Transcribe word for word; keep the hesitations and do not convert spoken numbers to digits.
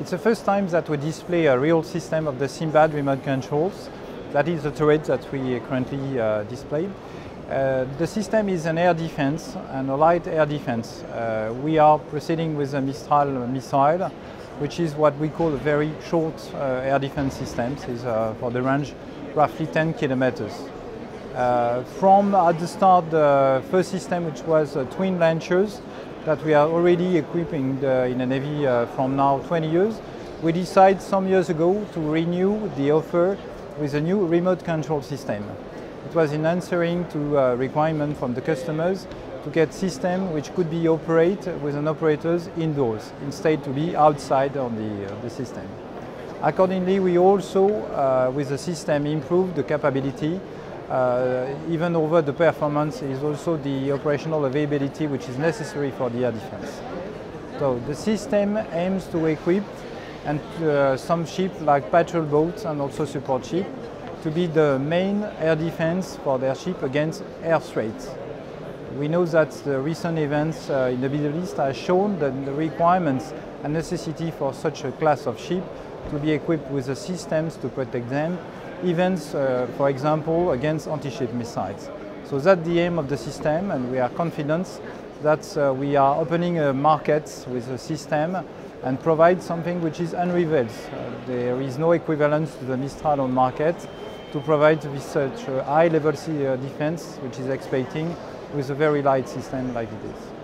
It's the first time that we display a real system of the Simbad remote controls. That is the turret that we currently uh, displayed. Uh, the system is an air defense and a light air defense. Uh, we are proceeding with a Mistral missile, which is what we call a very short uh, air defense system. It's uh, for the range roughly ten kilometers. Uh, from at the start, the first system, which was uh, twin launchers that we are already equipping the, in the Navy uh, from now twenty years, we decided some years ago to renew the offer with a new remote control system. It was in answering to a requirement from the customers to get system which could be operated with an operators indoors, instead to be outside on the, uh, the system. Accordingly, we also, uh, with the system, improved the capability. Uh, even over the performance is also the operational availability which is necessary for the air defense. So the system aims to equip and uh, some ships like patrol boats and also support ships to be the main air defense for their ship against air threats. We know that the recent events uh, in the Middle East have shown that the requirements and necessity for such a class of ship to be equipped with the systems to protect them, even, uh, for example, against anti-ship missiles. So that's the aim of the system, and we are confident that uh, we are opening a market with a system and provide something which is unrivaled. Uh, there is no equivalence to the Mistral on market to provide with such a high level defense, which is expecting with a very light system like this.